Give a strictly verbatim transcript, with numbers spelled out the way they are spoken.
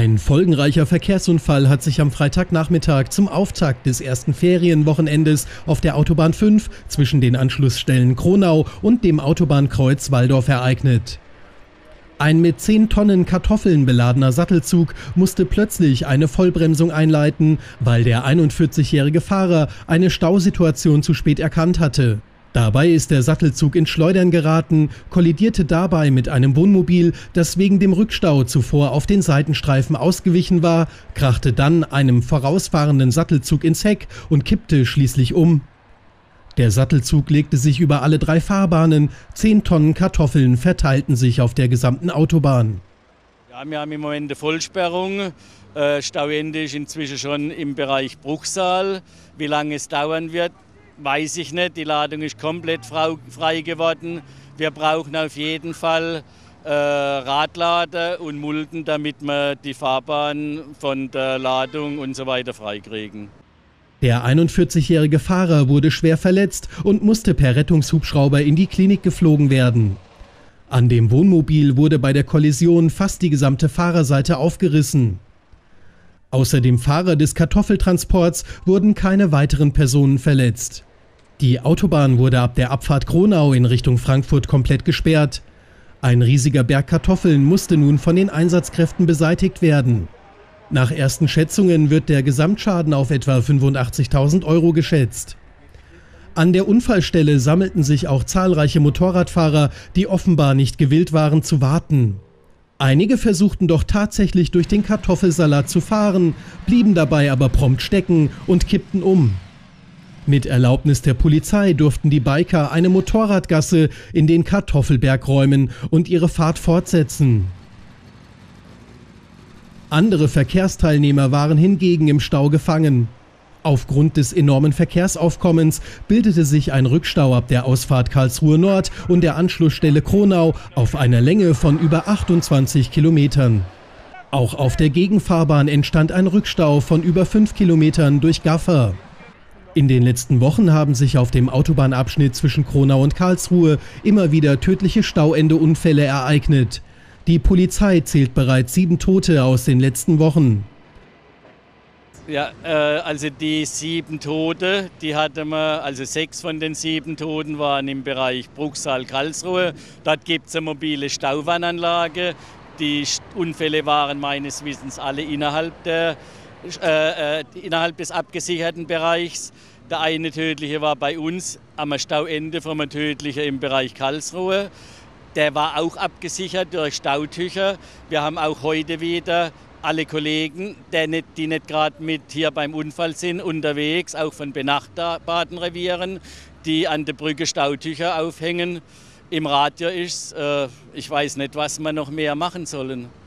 Ein folgenreicher Verkehrsunfall hat sich am Freitagnachmittag zum Auftakt des ersten Ferienwochenendes auf der Autobahn fünf zwischen den Anschlussstellen Kronau und dem Autobahnkreuz Walldorf ereignet. Ein mit zehn Tonnen Kartoffeln beladener Sattelzug musste plötzlich eine Vollbremsung einleiten, weil der einundvierzigjährige Fahrer eine Stausituation zu spät erkannt hatte. Dabei ist der Sattelzug ins Schleudern geraten, kollidierte dabei mit einem Wohnmobil, das wegen dem Rückstau zuvor auf den Seitenstreifen ausgewichen war, krachte dann einem vorausfahrenden Sattelzug ins Heck und kippte schließlich um. Der Sattelzug legte sich über alle drei Fahrbahnen, zehn Tonnen Kartoffeln verteilten sich auf der gesamten Autobahn. Ja, wir haben im Moment eine Vollsperrung. Äh, Stauende ist inzwischen schon im Bereich Bruchsal. Wie lange es dauern wird, weiß ich nicht, die Ladung ist komplett frei geworden. Wir brauchen auf jeden Fall äh, Radlader und Mulden, damit wir die Fahrbahn von der Ladung und so weiter freikriegen. Der einundvierzigjährige Fahrer wurde schwer verletzt und musste per Rettungshubschrauber in die Klinik geflogen werden. An dem Wohnmobil wurde bei der Kollision fast die gesamte Fahrerseite aufgerissen. Außer dem Fahrer des Kartoffeltransports wurden keine weiteren Personen verletzt. Die Autobahn wurde ab der Abfahrt Kronau in Richtung Frankfurt komplett gesperrt. Ein riesiger Berg Kartoffeln musste nun von den Einsatzkräften beseitigt werden. Nach ersten Schätzungen wird der Gesamtschaden auf etwa fünfundachtzigtausend Euro geschätzt. An der Unfallstelle sammelten sich auch zahlreiche Motorradfahrer, die offenbar nicht gewillt waren zu warten. Einige versuchten doch tatsächlich durch den Kartoffelsalat zu fahren, blieben dabei aber prompt stecken und kippten um. Mit Erlaubnis der Polizei durften die Biker eine Motorradgasse in den Kartoffelberg räumen und ihre Fahrt fortsetzen. Andere Verkehrsteilnehmer waren hingegen im Stau gefangen. Aufgrund des enormen Verkehrsaufkommens bildete sich ein Rückstau ab der Ausfahrt Karlsruhe-Nord und der Anschlussstelle Kronau auf einer Länge von über achtundzwanzig Kilometern. Auch auf der Gegenfahrbahn entstand ein Rückstau von über fünf Kilometern durch Gaffer. In den letzten Wochen haben sich auf dem Autobahnabschnitt zwischen Kronau und Karlsruhe immer wieder tödliche Stauende-Unfälle ereignet. Die Polizei zählt bereits sieben Tote aus den letzten Wochen. Ja, äh, also die sieben Tote, die hatten wir, also sechs von den sieben Toten waren im Bereich Bruchsal-Karlsruhe. Dort gibt es eine mobile Stauwarnanlage. Die Unfälle waren meines Wissens alle innerhalb der Äh, äh, innerhalb des abgesicherten Bereichs. Der eine tödliche war bei uns am Stauende vom tödlichen im Bereich Karlsruhe. Der war auch abgesichert durch Stautücher. Wir haben auch heute wieder alle Kollegen, die nicht, die nicht gerade mit hier beim Unfall sind, unterwegs, auch von benachbarten Revieren, die an der Brücke Stautücher aufhängen. Im Radio ist, äh, ich weiß nicht, was wir noch mehr machen sollen.